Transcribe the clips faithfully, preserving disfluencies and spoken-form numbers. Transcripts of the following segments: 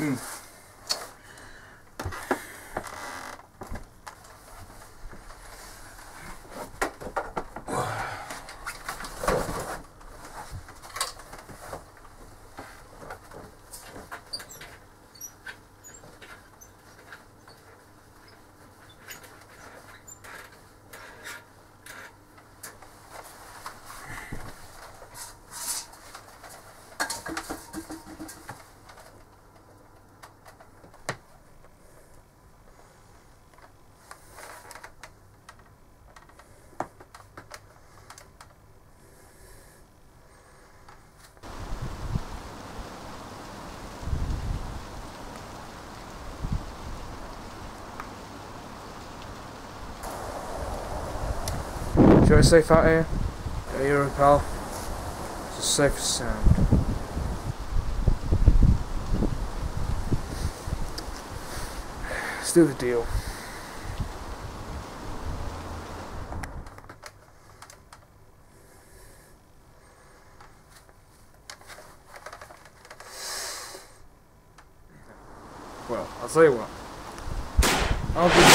Mm. It's safe out here. Out here, pal. It's as safe as sound. Let's do the deal. Well, I'll tell you what. I'll be.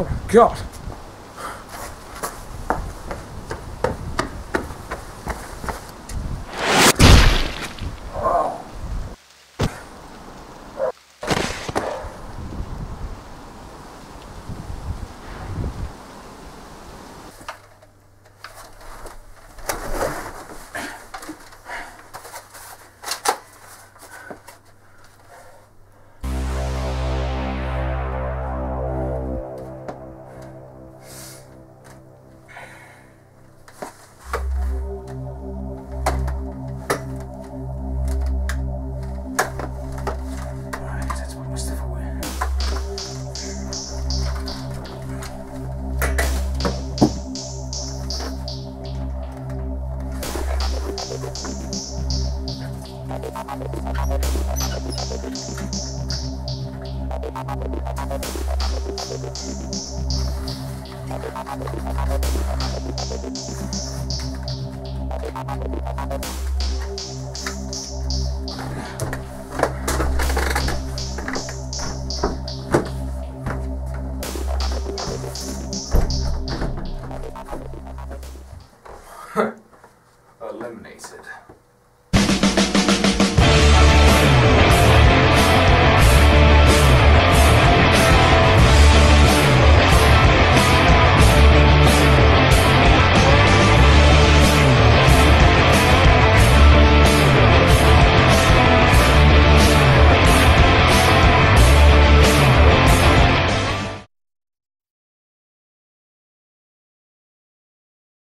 Oh my God! I'm